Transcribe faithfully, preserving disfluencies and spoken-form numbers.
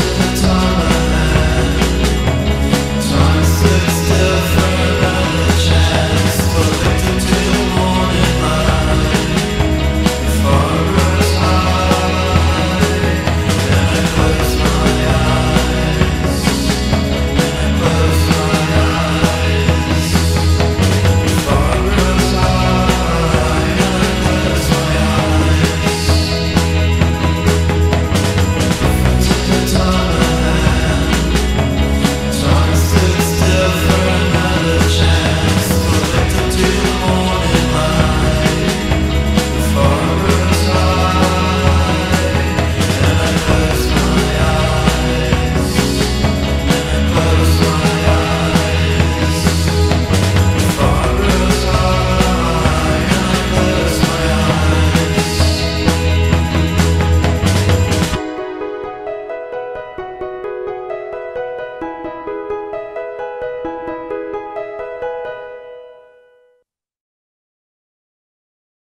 the time.